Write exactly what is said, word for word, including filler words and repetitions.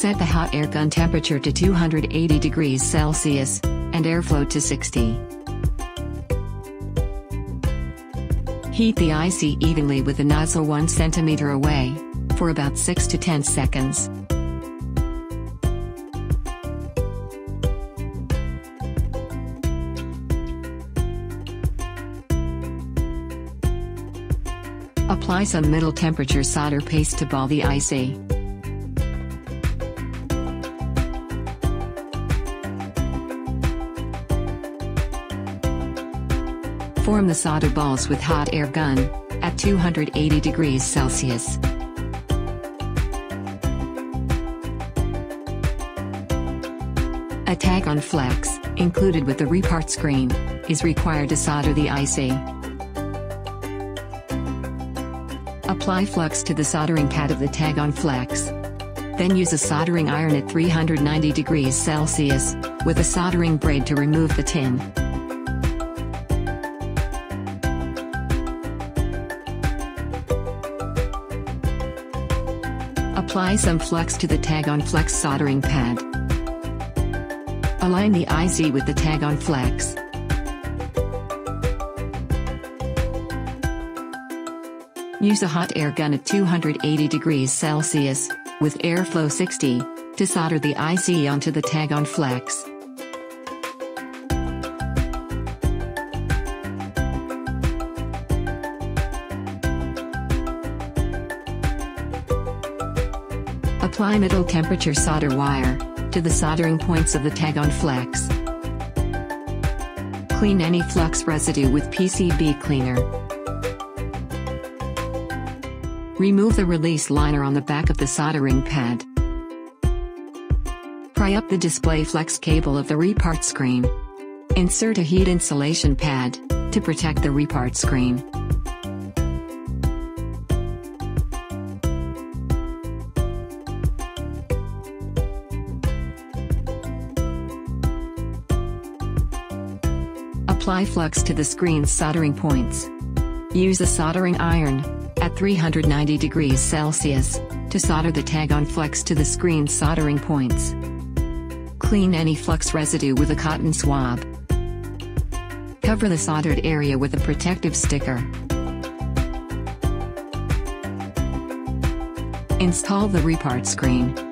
Set the hot air gun temperature to two hundred eighty degrees Celsius, and airflow to sixty. Heat the I C evenly with the nozzle one centimeter away, for about six to ten seconds. Apply some middle temperature solder paste to ball the I C. Form the solder balls with hot air gun, at two hundred eighty degrees Celsius. A tag on flex, included with the repart screen, is required to solder the I C. Apply flux to the soldering pad of the tag on flex. Then use a soldering iron at three hundred ninety degrees Celsius, with a soldering braid to remove the tin. Apply some flux to the tag on flex soldering pad. Align the I C with the tag on flex. Use a hot air gun at two hundred eighty degrees Celsius, with airflow sixty, to solder the I C onto the tag on flex. Apply middle temperature solder wire to the soldering points of the tag on flex. Clean any flux residue with P C B cleaner. Remove the release liner on the back of the soldering pad. Pry up the display flex cable of the repart screen. Insert a heat insulation pad to protect the repart screen. Apply flux to the screen's soldering points. Use a soldering iron, at three hundred ninety degrees Celsius, to solder the tag on flex to the screen's soldering points. Clean any flux residue with a cotton swab. Cover the soldered area with a protective sticker. Install the repart screen.